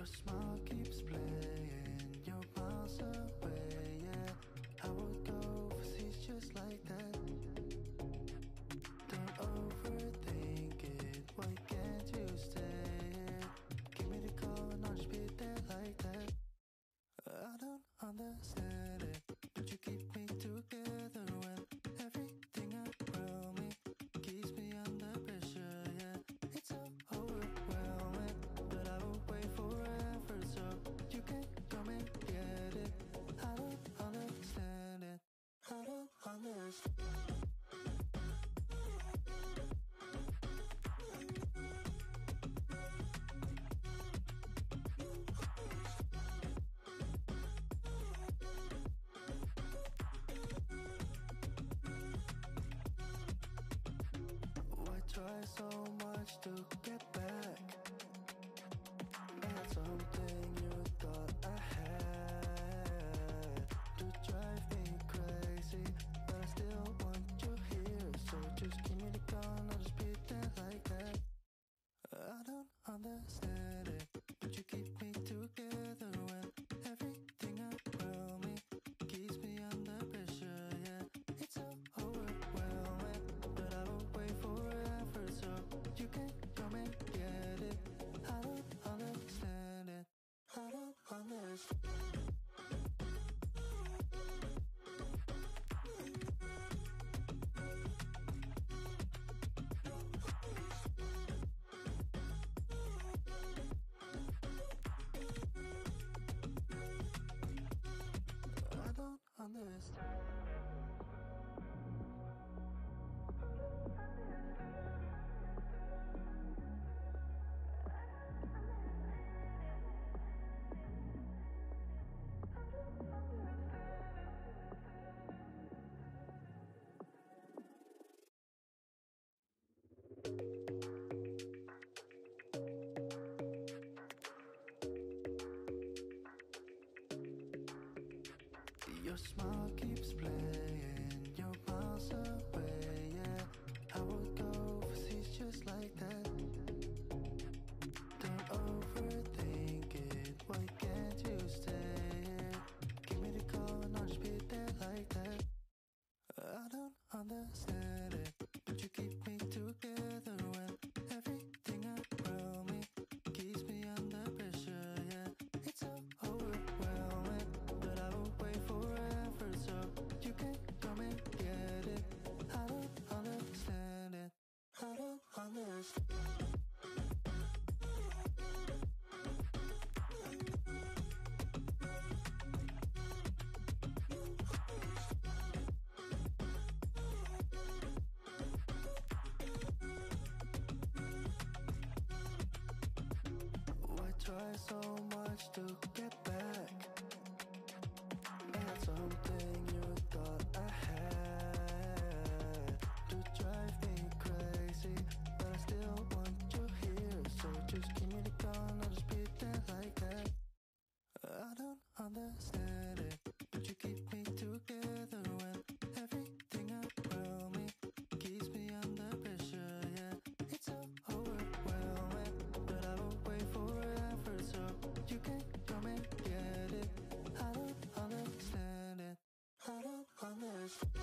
Your smile keeps playing, you bounce away, yeah. I would go overseas just like that. Don't overthink it, why can't you stay here? Give me the call and I'll just be there like that. I don't understand it, but you keep me together well. Everything around me keeps me under pressure, yeah. It's so overwhelming, but I will wait forever, so you can come and get it. I don't understand it, I don't understand. Try so much to get back at something you thought I had. You drive me crazy, but I still want you here. So just give me the gun, I'll just be there like that. I don't understand it, but you keep me together when everything around me keeps me under pressure, yeah. It's so overwhelming, but I will wait forever. So you can come and get it. I don't understand it, I don't understand. I don't understand. Your smile keeps playing, you bounce away, yeah. I would go overseas just like that. Don't overthink it, why can't you stay here? Give me the call and I'll just be there like that. I don't understand it, but you keep me together well. Everything around me keeps me under pressure, yeah. It's so overwhelming, but I will wait forever, so you can come and get it. I don't understand it, I don't understand. Try so much to get back at something you thought I had. You drive me crazy, but I still want you here. So just give me the gun, I'll just be there like that. I don't understand it, but you keep me together when everything around me keeps me under pressure, yeah. It's so overwhelming, but I will wait forever. So you can come and get it. I don't understand it, I don't understand.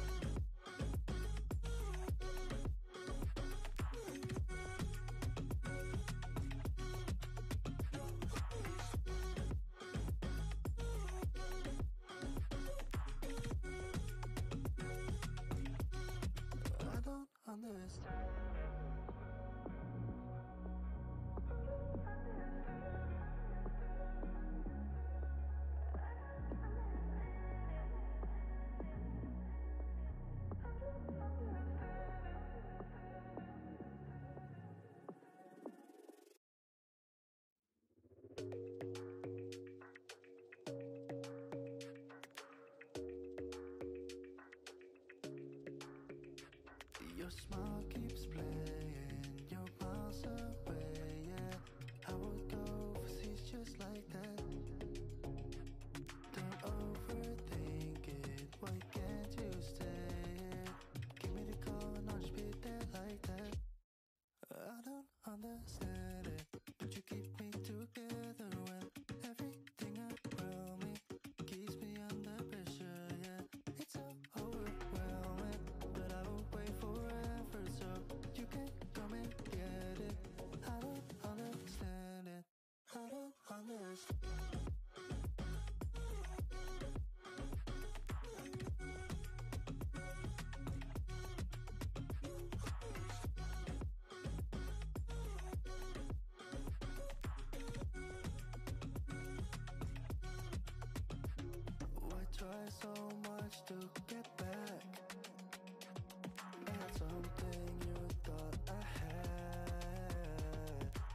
I don't understand. Your smile keeps playing, you bounce away, yeah. I would go overseas just like that. Don't overthink it, why can't you stay here? Give me the call and I'll just be there like that. I don't understand it, but you keep me together well. try so much to get back at something you thought I had.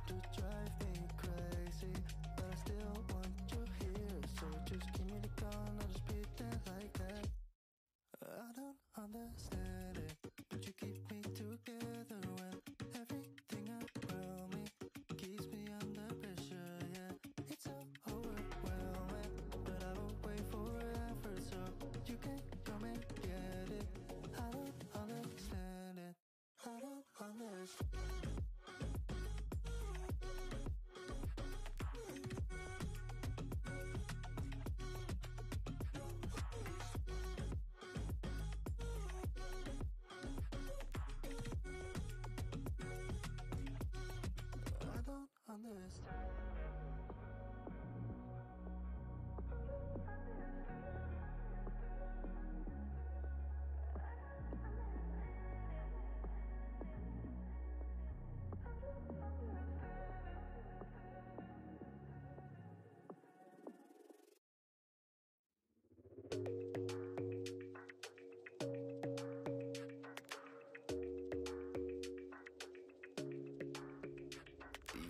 You drive me crazy, but I still want you here. So just give me the gun, I'll just beat it like that. I don't understand it, but you keep me together when everything around me keeps me under pressure, yeah. It's so overwhelming, but I will wait forever so you can come and get it. I don't understand it, I don't understand it.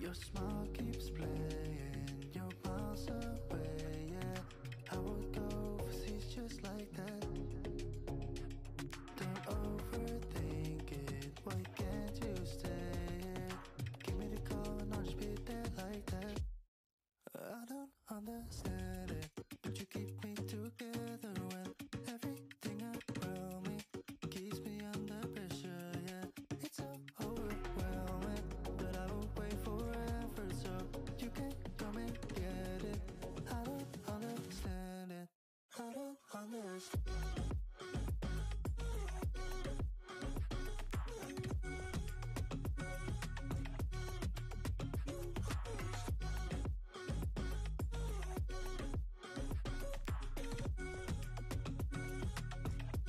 Your smile keeps playing, your miles away, yeah. I would go overseas just like that. Don't overthink it, why can't you stay here? Give me the call and I'll just be there like that. I don't understand it, but you keep me together when everything around me keeps me under pressure, yeah. It's so overwhelming, but I will wait forever so you can come and get it. I don't understand it, I don't understand it. Try so much to get back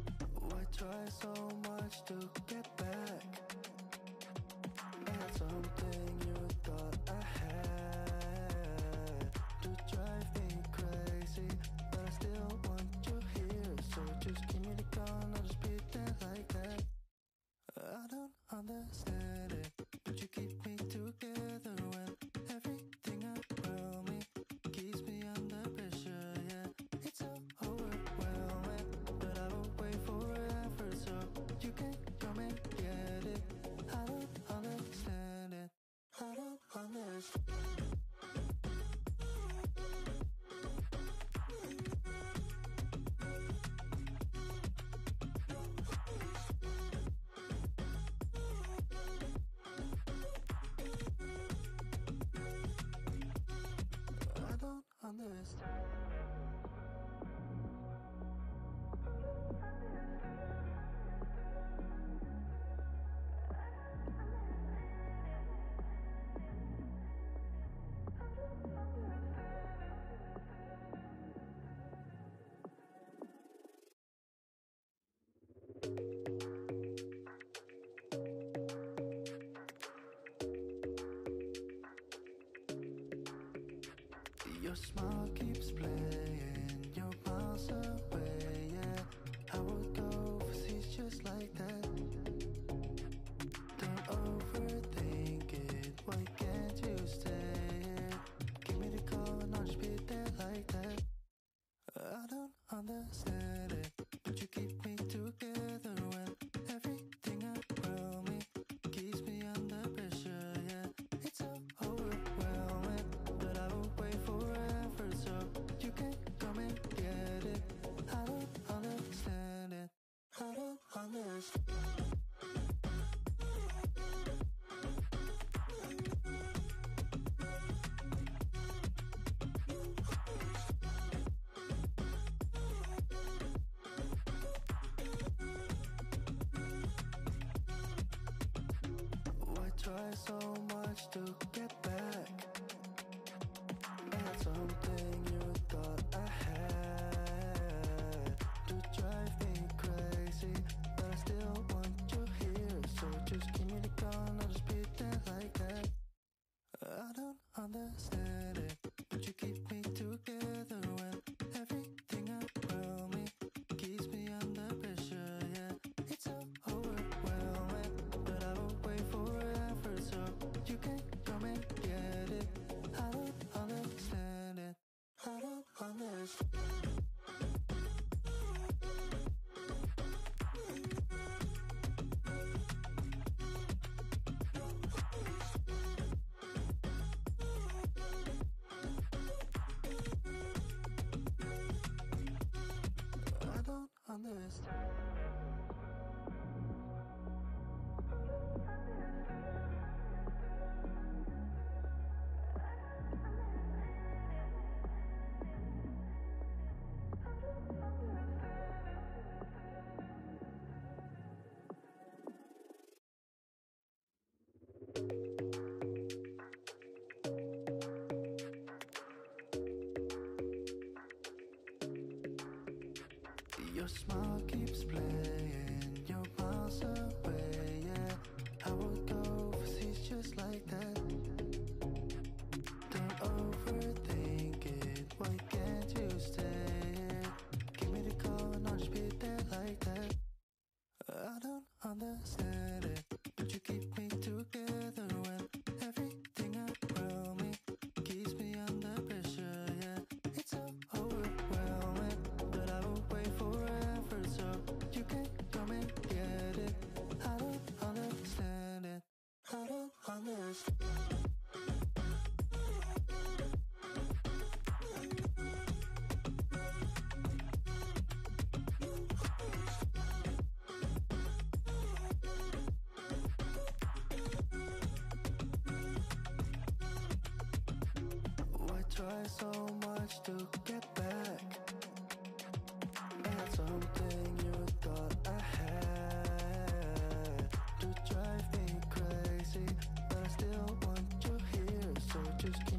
at something you thought I had. You drive me crazy, but I still want you here. So just give me the gun, I'll just beat it like that. I don't understand it, but you keep me together when everything around me keeps me under pressure, yeah. It's so overwhelming, but I will wait for it so you can come and get it. I don't understand it, I don't understand it. I don't understand. Your smile keeps playing, your miles away, yeah. I would go overseas just like that. Don't overthink it, why can't you stay here? Give me the call and I'll just be there like that. I don't understand it, but you keep me together when everything around me keeps me under pressure, yeah. It's so overwhelming, but I will wait forever so you can come and get it. I don't understand it, I don't understand it. Try so much to get back at something you thought I had. You drive me crazy, but I still want you here. So just give me the gun, I'll just beat it like that. I don't understand it, but you keep me together when everything smile keeps playing your miles away, yeah. I would go overseas just like that. Don't overthink it, why can't you stay? Give me the call and I'll just be there like that. I don't understand it, but you keep me together when everything around me keeps me under pressure, yeah. It's so overwhelming, but I will wait forever so you can come and get it. I don't understand it, I don't understand it. Try so much to get back at something you thought I had, to drive me crazy, but I still want you here, so just keep